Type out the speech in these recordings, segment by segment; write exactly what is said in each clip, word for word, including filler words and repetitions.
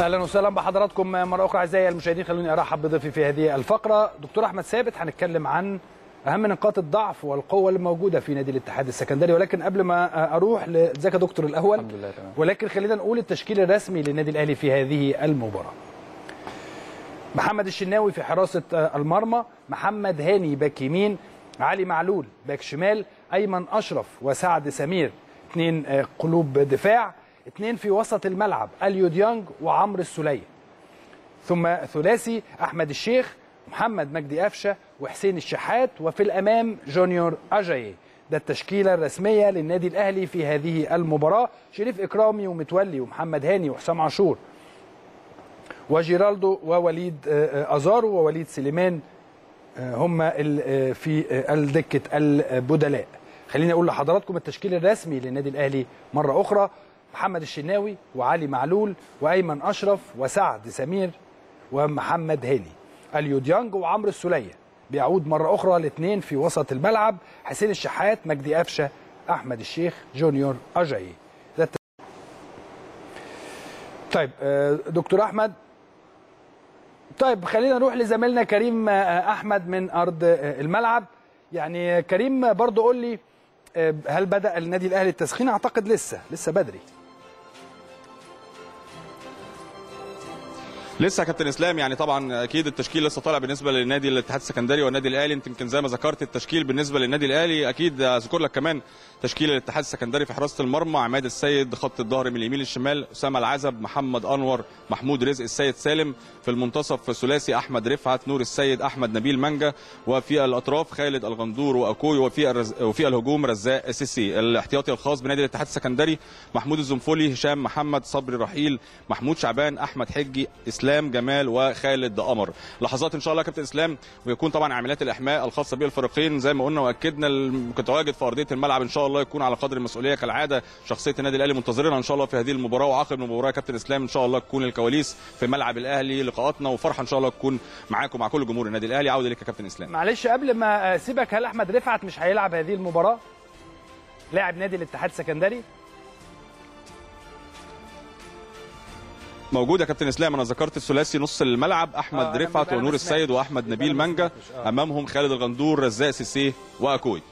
اهلا وسهلا بحضراتكم مره اخرى اعزائي المشاهدين. خلوني ارحب بضيفي في هذه الفقره دكتور احمد ثابت. هنتكلم عن اهم نقاط الضعف والقوه اللي موجوده في نادي الاتحاد السكندري، ولكن قبل ما اروح لازيك يا دكتور الاول الحمد لله تمام. ولكن خلينا نقول التشكيل الرسمي للنادي الاهلي في هذه المباراه. محمد الشناوي في حراسه المرمى، محمد هاني باك يمين، علي معلول باك شمال، ايمن اشرف وسعد سمير اثنين قلوب دفاع، اثنين في وسط الملعب أليو ديانج وعمرو السليه، ثم ثلاثي أحمد الشيخ محمد مجدي أفشة وحسين الشحات، وفي الأمام جونيور أجايي. ده التشكيلة الرسمية للنادي الأهلي في هذه المباراة. شريف إكرامي ومتولي ومحمد هاني وحسام عاشور وجيرالدو ووليد أزارو ووليد سليمان هم في دكة البدلاء. خليني أقول لحضراتكم التشكيل الرسمي للنادي الأهلي مرة أخرى: محمد الشناوي وعلي معلول وأيمن أشرف وسعد سمير ومحمد هاني، أليو ديانج وعمرو السليه بيعود مرة أخرى الاثنين في وسط الملعب، حسين الشحات مجدي أفشة أحمد الشيخ جونيور أجايي. طيب دكتور أحمد، طيب خلينا نروح لزميلنا كريم أحمد من أرض الملعب. يعني كريم برضو قول لي، هل بدأ النادي الأهلي التسخين؟ أعتقد لسه لسه بدري. لسه يا كابتن اسلام، يعني طبعا اكيد التشكيل لسه طالع بالنسبه للنادي الاتحاد السكندري والنادي الاهلي. انت يمكن زي ما ذكرت التشكيل بالنسبه للنادي الاهلي، اكيد اذكر لك كمان تشكيل الاتحاد السكندري في حراسه المرمى: عماد السيد خط الظهر من اليمين للشمال، اسامه العزب، محمد انور، محمود رزق، السيد سالم. في المنتصف ثلاثي: احمد رفعت، نور السيد، احمد نبيل مانجه. وفي الاطراف خالد الغندور واكوي. وفي الرز... وفي الهجوم رزاق سيسي. الاحتياطي الخاص بنادي الاتحاد السكندري: محمود الزنفولي، هشام محمد، صبري رحيل، محمود شعبان، احمد حجي، اسلام جمال، وخالد قمر. لحظات ان شاء الله كابتن اسلام ويكون طبعا عمليات الاحماء الخاصه بالفريقين زي ما قلنا واكدنا. التواجد في ارضيه الملعب ان شاء الله يكون على قدر المسؤوليه كالعاده. شخصيه النادي الاهلي منتظرنا ان شاء الله في هذه المباراه، وعقب المباراه كابتن اسلام ان شاء الله تكون الكواليس في ملعب الاهلي لقاءاتنا، وفرحه ان شاء الله تكون معاكم مع كل جمهور النادي الاهلي. عوده لك يا كابتن اسلام. معلش قبل ما اسيبك، هل احمد رفعت مش هيلعب هذه المباراه؟ لاعب نادي الاتحاد السكندري موجود يا كابتن اسلام. انا ذكرت الثلاثي نص الملعب: احمد رفعت ونور السيد واحمد نبيل مانجه، امامهم خالد الغندور، رزاق سيسي، واكوي.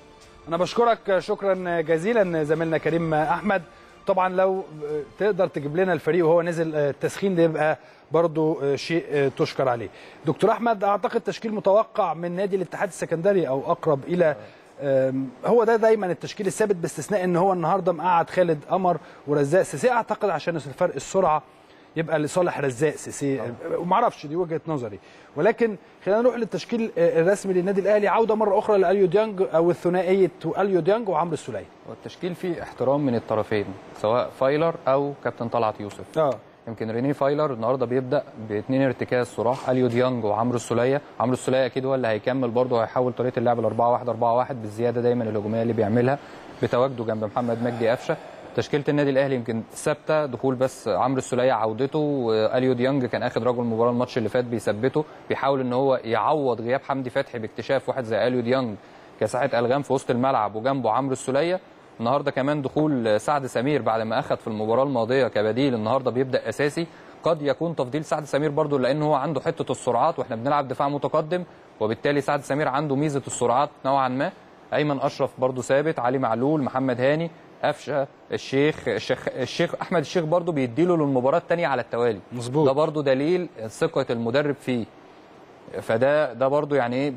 انا بشكرك شكرا جزيلا زميلنا كريم احمد. طبعا لو تقدر تجيب لنا الفريق وهو نازل التسخين ده يبقى برضو شيء تشكر عليه. دكتور احمد، اعتقد تشكيل متوقع من نادي الاتحاد السكندري او اقرب الى هو ده دايما التشكيل الثابت، باستثناء ان هو النهارده مقعد خالد قمر ورزاق سيسي. اعتقد عشان الفرق السرعه يبقى لصالح رزاق سيسي، وما اعرفش، دي وجهه نظري. ولكن خلينا نروح للتشكيل الرسمي للنادي الاهلي. عوده مره اخرى لأليو ديانج او الثنائيه أليو ديانج وعمرو السليه. والتشكيل فيه احترام من الطرفين، سواء فايلر او كابتن طلعت يوسف. اه يمكن رينيه فايلر النهارده بيبدا باثنين ارتكاز صراح: أليو ديانج وعمرو السليه. عمرو السليه اكيد هو اللي هيكمل برضه، هيحول طريقه اللعب ل أربعة واحد أربعة واحد بالزياده دايما الهجوميه اللي بيعملها بتواجده جنب محمد مجدي أفشة. تشكيله النادي الاهلي يمكن ثابته، دخول بس عمرو السليه عودته، واليو ديانج كان اخد رجل المباراه الماتش اللي فات بيثبته، بيحاول ان هو يعوض غياب حمدي فتحي باكتشاف واحد زي أليو ديانج كساحه الغام في وسط الملعب وجنبه عمرو السليه. النهارده كمان دخول سعد سمير بعد ما اخد في المباراه الماضيه كبديل، النهارده بيبدا اساسي. قد يكون تفضيل سعد سمير برضو لان هو عنده حته السرعات، واحنا بنلعب دفاع متقدم وبالتالي سعد سمير عنده ميزه السرعات نوعا ما. ايمن اشرف برضو ثابت، علي معلول، محمد هاني، أفشة، الشيخ الشيخ الشيخ أحمد الشيخ برضه بيديله للمباراة الثانية على التوالي. مظبوط. ده برضه دليل ثقة المدرب فيه. فده ده برضه يعني إيه،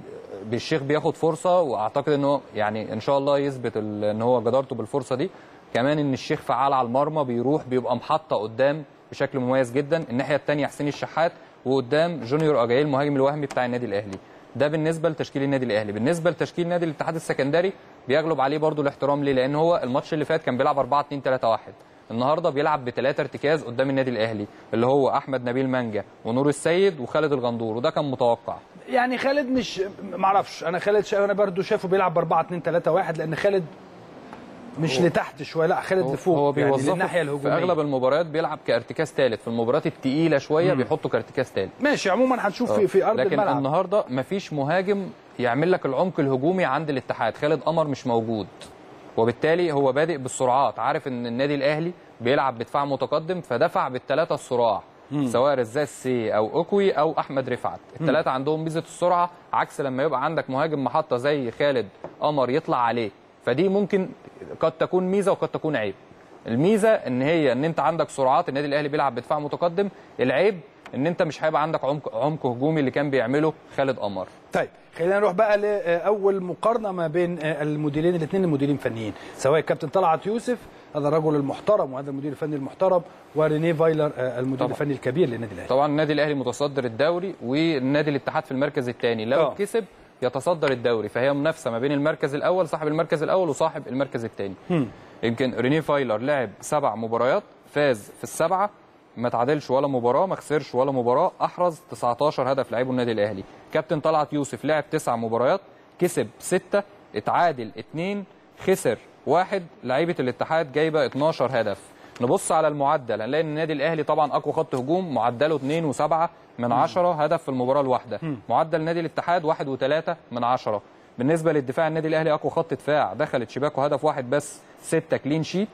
الشيخ بياخد فرصة، وأعتقد إنه يعني إن شاء الله يثبت إن هو جدارته بالفرصة دي. كمان إن الشيخ فعال على المرمى، بيروح بيبقى محطة قدام بشكل مميز جدا. الناحية الثانية حسين الشحات، وقدام جونيور أجايي المهاجم الوهمي بتاع النادي الأهلي. ده بالنسبة لتشكيل النادي الأهلي. بالنسبة لتشكيل نادي الاتحاد السكندري بيغلب عليه برضو الاحترام. ليه؟ لان هو الماتش اللي فات كان بيلعب أربعة اتنين تلاتة واحد، النهارده بيلعب بثلاثه ارتكاز قدام النادي الاهلي اللي هو احمد نبيل مانجه ونور السيد وخالد الغندور، وده كان متوقع. يعني خالد مش معرفش، انا خالد شا... انا برضو شايفه بيلعب ب أربعة اتنين تلاتة واحد لان خالد مش هو... لتحت شويه، لا خالد لفوق. هو بيوظفه يعني للناحيه الهجوميه في اغلب المباريات، بيلعب كارتكاز ثالث. في المباريات الثقيله شويه بيحطوا كارتكاز ثالث. ماشي، عموما هنشوف في, في ارض لكن الملعب. لكن النهارده مفيش مهاجم يعمل لك العمق الهجومي عند الاتحاد. خالد قمر مش موجود، وبالتالي هو بادئ بالسرعات، عارف ان النادي الاهلي بيلعب بدفاع متقدم فدفع بالثلاثه الصراع. سواء رزاق سيسي او اوكوي او احمد رفعت. الثلاثه عندهم ميزه السرعه، عكس لما يبقى عندك مهاجم محطه زي خالد قمر يطلع عليه، فدي ممكن قد تكون ميزه وقد تكون عيب. الميزه ان هي ان انت عندك سرعات، النادي الاهلي بيلعب بدفاع متقدم. العيب ان انت مش هيبقى عندك عمق عمق هجومي اللي كان بيعمله خالد قمر. طيب خلينا نروح بقى لاول مقارنه ما بين المديرين الاثنين، المديرين فنيين، سواء الكابتن طلعت يوسف هذا الرجل المحترم وهذا المدير الفني المحترم، ورينيه فايلر المدير طبعًا. الفني الكبير للنادي الاهلي. طبعا النادي الاهلي متصدر الدوري والنادي الاتحاد في المركز الثاني، لو أوه. كسب يتصدر الدوري، فهي منافسه ما بين المركز الاول صاحب المركز الاول وصاحب المركز الثاني. يمكن رينيه فايلر لعب سبع مباريات، فاز في السبعه، ما تعادلش ولا مباراه، ما خسرش ولا مباراه، احرز تسعتاشر هدف لعيبه النادي الاهلي. كابتن طلعت يوسف لعب تسع مباريات، كسب ستة، اتعادل اتنين، خسر واحد، لعيبه الاتحاد جايبه اتناشر هدف. نبص على المعدل هنلاقي ان النادي الاهلي طبعا اقوى خط هجوم، معدله اتنين وسبعة من عشرة هدف في المباراه الواحده. معدل نادي الاتحاد واحد وتلاتة من عشرة. بالنسبه للدفاع النادي الاهلي اقوى خط دفاع، دخلت شباكه هدف واحد بس، ستة كلين شيت.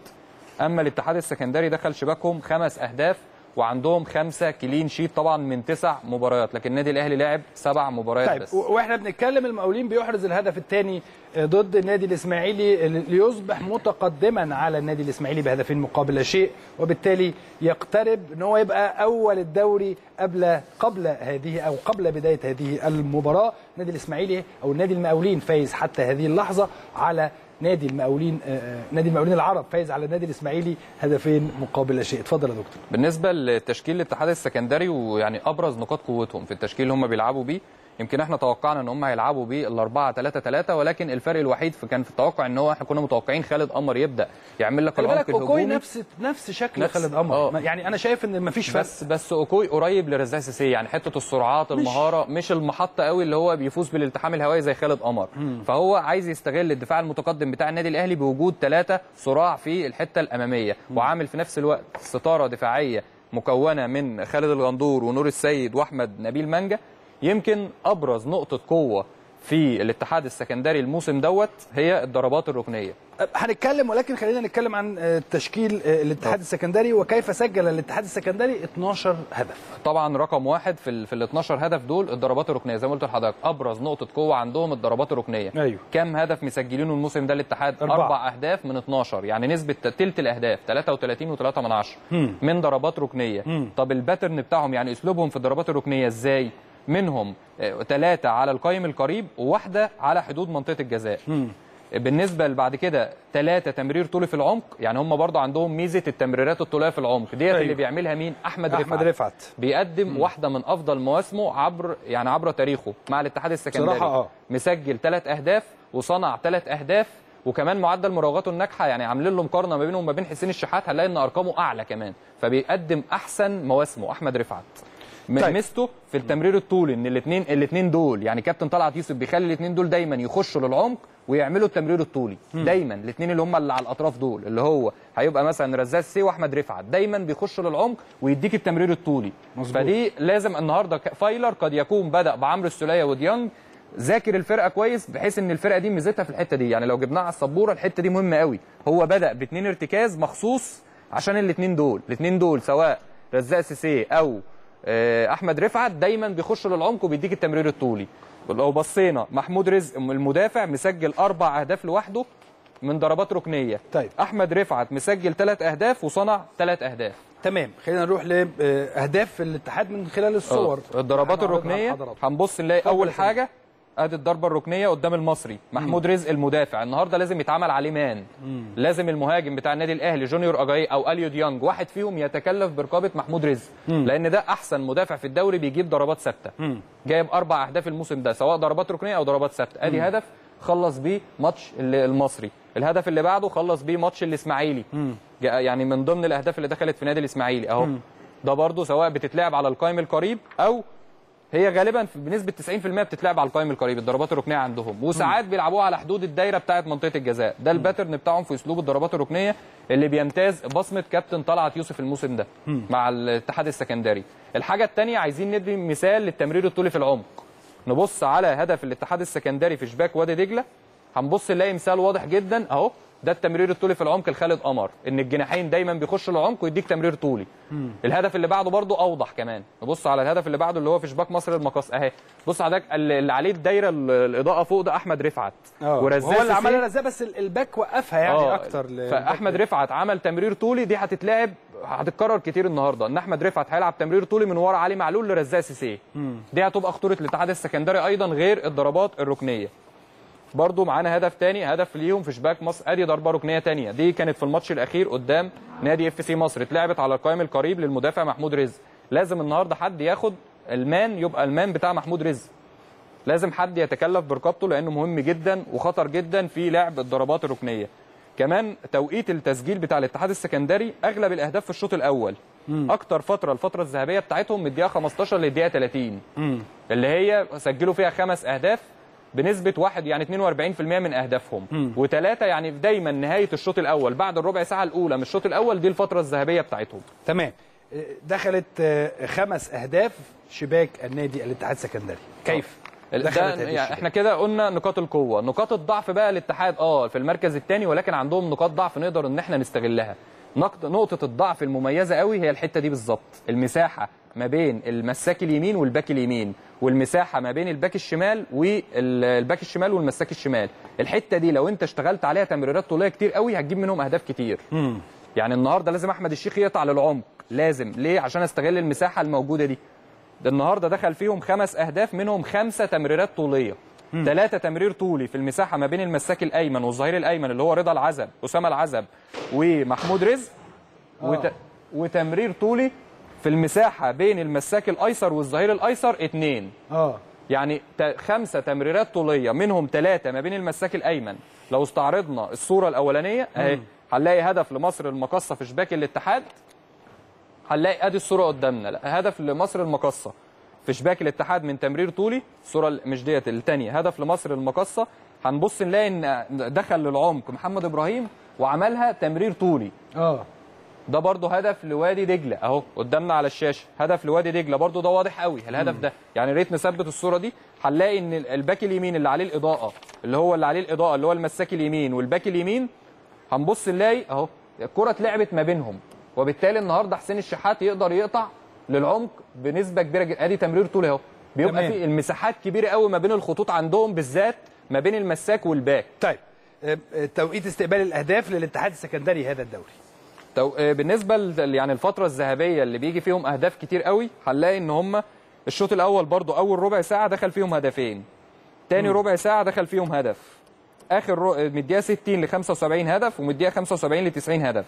اما الاتحاد السكندري دخل شباكهم خمس اهداف وعندهم خمسة كلين شيت طبعا من تسع مباريات، لكن النادي الاهلي لعب سبع مباريات طيب. بس. واحنا بنتكلم المقاولين بيحرز الهدف الثاني ضد النادي الاسماعيلي، ليصبح متقدما على النادي الاسماعيلي بهدفين مقابل لا شيء، وبالتالي يقترب ان هو يبقى اول الدوري قبل قبل هذه او قبل بدايه هذه المباراه. النادي الاسماعيلي او النادي المقاولين فايز حتى هذه اللحظه على نادي المقاولين، نادي المقاولين العرب فايز على النادي الاسماعيلي هدفين مقابل لا شيء. اتفضل يا دكتور. بالنسبه لتشكيل الاتحاد السكندري ويعني ابرز نقاط قوتهم في التشكيل اللي هم بيلعبوا بيه، يمكن احنا توقعنا ان هم هيلعبوا بيه الأربعة تلاتة تلاتة، ولكن الفرق الوحيد كان في التوقع ان هو احنا كنا متوقعين خالد قمر يبدا يعمل لك العمق الهجومي. اوكوي نفس نفس شكل خالد قمر، يعني انا شايف ان مفيش فرق، بس بس اوكوي قريب لرزاق سيسي، يعني حته السرعات المهاره، مش المحطه قوي اللي هو بيفوز بالالتحام الهوائي زي خالد قمر. فهو عايز يستغل الدفاع المتقدم بتاع النادي الاهلي بوجود ثلاثه صراع في الحته الاماميه، وعامل في نفس الوقت ستاره دفاعيه مكونه من خالد الغندور ونور السيد واحمد نبيل مانجه. يمكن ابرز نقطه قوه في الاتحاد السكندري الموسم دوت هي الضربات الركنيه. هنتكلم، ولكن خلينا نتكلم عن تشكيل الاتحاد السكندري وكيف سجل الاتحاد السكندري اتناشر هدف. طبعا رقم واحد في في ال اتناشر هدف دول الضربات الركنيه، زي ما قلت لحضرتك ابرز نقطه قوه عندهم الضربات الركنيه. أيوه. كم هدف مسجلينه الموسم ده الاتحاد؟ أربعة. اربع اهداف من اتناشر، يعني نسبه تلت الاهداف تلاتة وتلاتين وتلاتة من عشرة من ضربات ركنيه. مم. طب الباترن بتاعهم يعني اسلوبهم في الضربات الركنيه ازاي؟ منهم ثلاثة على القائم القريب وواحدة على حدود منطقة الجزاء. م. بالنسبة لبعد كده ثلاثة تمرير طولي في العمق، يعني هم برضو عندهم ميزة التمريرات الطولية في العمق ديت. أيوه. اللي بيعملها مين؟ أحمد, أحمد رفعت. رفعت بيقدم م. واحدة من أفضل مواسمه عبر يعني عبر تاريخه مع الاتحاد السكندري. آه. مسجل ثلاث أهداف وصنع ثلاث أهداف، وكمان معدل مراوغاته الناجحة يعني عاملين له مقارنة ما بينه وما بين حسين الشحات هنلاقي إن أرقامه أعلى كمان، فبيقدم أحسن مواسمه أحمد رفعت. طيب. ميزته في التمرير الطولي ان الاثنين الاثنين دول يعني كابتن طلعت يوسف بيخلي الاثنين دول دايما يخشوا للعمق ويعملوا التمرير الطولي. م. دايما الاثنين اللي هم اللي على الاطراف دول اللي هو هيبقى مثلا رزاق سي واحمد رفعت دايما بيخشوا للعمق ويديك التمرير الطولي. مزبوط. فدي لازم النهارده فايلر قد يكون بدا بعمرو السليه وديانج، ذاكر الفرقه كويس بحيث ان الفرقه دي ميزتها في الحته دي، يعني لو جبناها على السبوره الحته دي مهمه قوي. هو بدا باثنين ارتكاز مخصوص عشان الاثنين دول، الاثنين دول سواء رزاق سي او احمد رفعت دايما بيخش للعمق وبيديك التمرير الطولي. لو بصينا محمود رزق المدافع مسجل اربع اهداف لوحده من ضربات ركنيه. طيب. احمد رفعت مسجل ثلاث اهداف وصنع ثلاث اهداف. تمام، خلينا نروح لاهداف الاتحاد من خلال الصور. أوه. الضربات الركنيه هنبص نلاقي اول حاجه ادي الضربه الركنيه قدام المصري، محمود م. رزق المدافع النهارده لازم يتعمل عليه مان. م. لازم المهاجم بتاع النادي الاهلي جونيور أجايي او أليو ديانج واحد فيهم يتكلف برقابه محمود رزق، م. لان ده احسن مدافع في الدوري بيجيب ضربات ثابته، جايب اربع اهداف الموسم ده سواء ضربات ركنيه او ضربات ثابته. ادي هدف خلص بيه ماتش المصري، الهدف اللي بعده خلص بيه ماتش الاسماعيلي، يعني من ضمن الاهداف اللي دخلت في نادي الاسماعيلي اهو. م. ده برضه سواء بتتلعب على القائم القريب او هي غالبا بنسبه تسعين في المية بتتلعب على القائم القريب الضربات الركنيه عندهم، وساعات بيلعبوها على حدود الدايره بتاعه منطقه الجزاء. ده الباترن بتاعهم في اسلوب الضربات الركنيه اللي بيمتاز بصمه كابتن طلعت يوسف الموسم ده مع الاتحاد السكندري. الحاجه الثانيه عايزين ندي مثال للتمرير الطولي في العمق، نبص على هدف الاتحاد السكندري في شباك وادي دجله، هنبص نلاقي مثال واضح جدا اهو ده التمرير الطولي في العمق لخالد قمر، ان الجناحين دايما بيخشوا العمق ويديك تمرير طولي. مم. الهدف اللي بعده برضو اوضح كمان، نبص على الهدف اللي بعده اللي هو في شباك مصر المقاص اهي، بص حضرتك اللي عليه الدايره الاضاءه فوق ده احمد رفعت ورزاق، هو اللي عملها رزاق بس الباك وقفها يعني أوه. اكتر فاحمد رفعت عمل تمرير طولي، دي هتتلعب هتتكرر كتير النهارده، ان احمد رفعت هيلعب تمرير طولي من ورا علي معلول لرزاق سيسي. دي هتبقى خطوره الاتحاد السكندري ايضا غير الضربات الركنيه. برضو معانا هدف تاني، هدف ليهم في شباك مصر، ادي ضربه ركنيه تانيه، دي كانت في الماتش الاخير قدام نادي اف سي مصر، اتلعبت على القائم القريب للمدافع محمود رزق. لازم النهارده حد ياخد المان، يبقى المان بتاع محمود رزق، لازم حد يتكلف برقبته لانه مهم جدا وخطر جدا في لعب الضربات الركنيه. كمان توقيت التسجيل بتاع الاتحاد السكندري، اغلب الاهداف في الشوط الاول، مم. اكتر فتره الفتره الذهبيه بتاعتهم من الدقيقه خمستاشر للدقيقه تلاتين، مم. اللي هي سجلوا فيها خمس اهداف بنسبه واحد يعني اتنين واربعين في المية من اهدافهم، مم. وثلاثه يعني دايما نهايه الشوط الاول بعد الربع ساعه الاولى من الشوط الاول دي الفتره الذهبيه بتاعتهم. تمام، دخلت خمس اهداف شباك النادي الاتحاد السكندري، كيف؟ ده يعني احنا كده قلنا نقاط القوه، نقاط الضعف بقى الاتحاد اه في المركز الثاني، ولكن عندهم نقاط ضعف نقدر ان احنا نستغلها. نقطه الضعف المميزه قوي هي الحته دي بالظبط، المساحه ما بين المساك اليمين والباك اليمين، والمساحه ما بين الباك الشمال والباك الشمال والمساك الشمال. الحته دي لو انت اشتغلت عليها تمريرات طوليه كتير قوي هتجيب منهم اهداف كتير. مم. يعني النهارده لازم احمد الشيخ يقطع للعمق، لازم، ليه؟ عشان استغل المساحه الموجوده دي. النهارده دخل فيهم خمس اهداف، منهم خمسه تمريرات طوليه، ثلاثه تمرير طولي في المساحه ما بين المساك الايمن والظهير الايمن اللي هو رضا العزب، اسامه العزب ومحمود رزق، وت... وتمرير طولي في المساحه بين المساك الايسر والظهير الايسر اتنين. اه يعني خمسه تمريرات طوليه، منهم ثلاثه ما بين المساك الايمن. لو استعرضنا الصوره الاولانيه اهي هنلاقي هدف لمصر المقاصه في شباك الاتحاد، هنلاقي ادي الصوره قدامنا، لا هدف لمصر المقاصه في شباك الاتحاد من تمرير طولي، الصوره مش ديت الثانيه، هدف لمصر المقاصه هنبص نلاقي ان دخل للعمق محمد ابراهيم وعملها تمرير طولي. اه ده برضه هدف لوادي دجله اهو قدامنا على الشاشه، هدف لوادي دجله برضه ده واضح قوي الهدف ده، يعني يا ريت نثبت الصوره دي. هنلاقي ان الباك اليمين اللي عليه الاضاءه اللي هو اللي عليه الاضاءه اللي هو المساك اليمين والباك اليمين، هنبص نلاقي اهو الكره اتلعبت ما بينهم، وبالتالي النهارده حسين الشحات يقدر يقطع للعمق بنسبه كبيره جدا. ادي تمرير طولي اهو، بيبقى في المساحات كبيره قوي ما بين الخطوط عندهم، بالذات ما بين المساك والباك. طيب توقيت استقبال الاهداف للاتحاد السكندري هذا الدوري، بالنسبه يعني الفتره الذهبيه اللي بيجي فيهم اهداف كتير قوي، هنلاقي ان هم الشوط الاول برضو اول ربع ساعه دخل فيهم هدفين، تاني م. ربع ساعه دخل فيهم هدف، اخر رو... من الدقيقه ستين ل خمسة وسبعين هدف، ومن الدقيقه خمسة وسبعين ل تسعين هدف.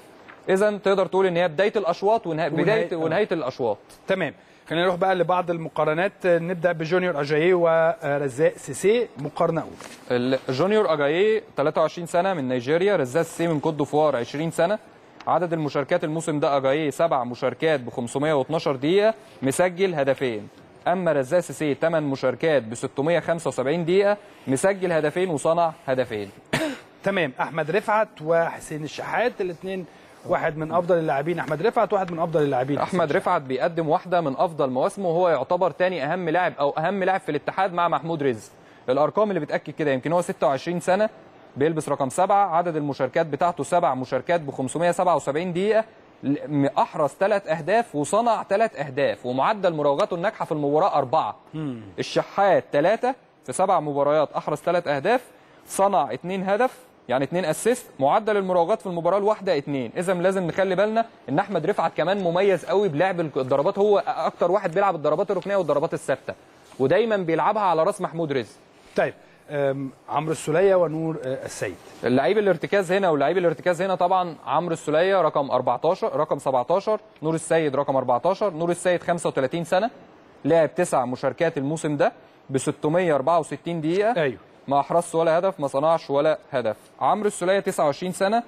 اذا تقدر تقول ان هي بدايه الاشواط ونهايه بدايه ونهايه الاشواط. تمام، خلينا نروح بقى لبعض المقارنات، نبدا بجونيور أجايي ورزاق سيسي، مقارنه اولى. جونيور أجايي تلاتة وعشرين سنه من نيجيريا، رزاق سيسي من كوت ديفوار عشرين سنه. عدد المشاركات الموسم ده أجايي سبع مشاركات ب خمسمية واتناشر دقيقة، مسجل هدفين. أما رزاق سيسي تمن مشاركات ب ستمية وخمسة وسبعين دقيقة، مسجل هدفين وصنع هدفين. تمام، أحمد رفعت وحسين الشحات الاثنين، واحد من أفضل اللاعبين أحمد رفعت، واحد من أفضل اللاعبين. أحمد رفعت بيقدم واحدة من أفضل مواسمه، وهو يعتبر تاني أهم لاعب أو أهم لاعب في الاتحاد مع محمود رزق. الأرقام اللي بتأكد كده، يمكن هو ستة وعشرين سنة، بيلبس رقم سبعة، عدد المشاركات بتاعته سبع مشاركات ب خمسمية وسبعة وسبعين دقيقة، أحرز ثلاث أهداف وصنع ثلاث أهداف، ومعدل مراوغاته الناجحة في المباراة أربعة. مم. الشحات ثلاثة في سبع مباريات، أحرز ثلاث أهداف، صنع اثنين هدف، يعني اثنين أسيست، معدل المراوغات في المباراة الواحدة اثنين. إذا لازم نخلي بالنا إن أحمد رفعت كمان مميز قوي بلعب الضربات، هو أكتر واحد بيلعب الضربات الركنية والضربات الثابتة، ودايما بيلعبها على راس محمود رزق. طيب عمرو السليه ونور السيد، لعيب الارتكاز هنا ولعيب الارتكاز هنا. طبعا عمرو السليه رقم اربعتاشر، رقم سبعتاشر، نور السيد رقم اربعتاشر. نور السيد خمسة وتلاتين سنه، لعب تسع مشاركات الموسم ده ب ستمية واربعة وستين دقيقه، ايوه، ما احرزش ولا هدف، ما صنعش ولا هدف. عمرو السليه تسعة وعشرين سنه،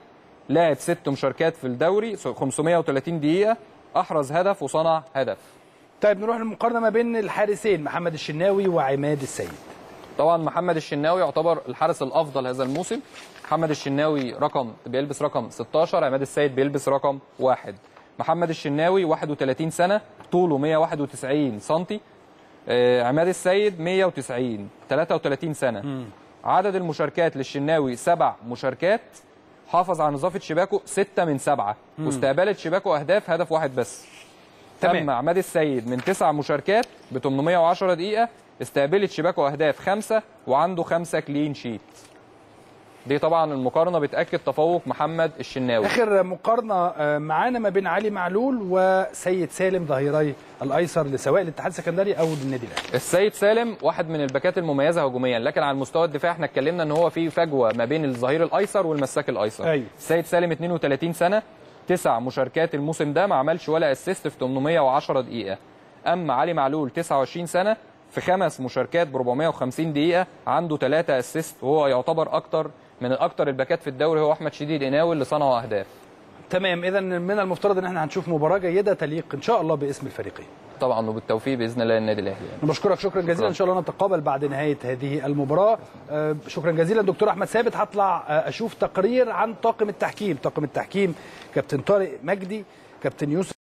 لعب ست مشاركات في الدوري، خمسمية وتلاتين دقيقه، احرز هدف وصنع هدف. طيب نروح للمقارنه ما بين الحارسين محمد الشناوي وعماد السيد. طبعا محمد الشناوي يعتبر الحارس الافضل هذا الموسم. محمد الشناوي رقم بيلبس رقم ستاشر، عماد السيد بيلبس رقم واحد. محمد الشناوي واحد وتلاتين سنه، طوله مية وواحد وتسعين سنتي، عماد السيد مية وتسعين، تلاتة وتلاتين سنه. عدد المشاركات للشناوي سبع مشاركات، حافظ على نظافه شباكه ستة من سبعة، واستقبلت شباكه اهداف هدف واحد بس. تمام. تم عماد السيد من تسع مشاركات ب ثمانمائة وعشرة دقيقه استقبلت شباكه اهداف خمسة وعنده خمسة كلين شيت. دي طبعا المقارنه بتاكد تفوق محمد الشناوي. اخر مقارنه معانا ما بين علي معلول وسيد سالم ظهيري الايسر لسواء الاتحاد السكندري او النادي الاهلي. السيد سالم واحد من الباكات المميزه هجوميا، لكن على المستوى الدفاعي احنا اتكلمنا ان هو في فجوه ما بين الظهير الايسر والمساك الايسر. أيوه. السيد سالم اثنين وثلاثين سنه، تسع مشاركات الموسم ده ما عملش ولا اسيست في ثمانمائة وعشرة دقيقه. اما علي معلول تسعة وعشرين سنه في خمس مشاركات ب أربعمائة وخمسين دقيقه عنده ثلاثة اسيست، وهو يعتبر اكتر من اكتر الباكات في الدوري هو احمد شديد القناوي اللي صنعوا اهداف. تمام، اذا من المفترض ان احنا هنشوف مباراه جيده تليق ان شاء الله باسم الفريقين. طبعا وبالتوفيق باذن الله للنادي الاهلي. يعني. بشكرك شكرا جزيلا، ان شاء الله نتقابل بعد نهايه هذه المباراه. آه شكرا جزيلا دكتور احمد ثابت. هطلع آه اشوف تقرير عن طاقم التحكيم، طاقم التحكيم كابتن طارق مجدي، كابتن يوسف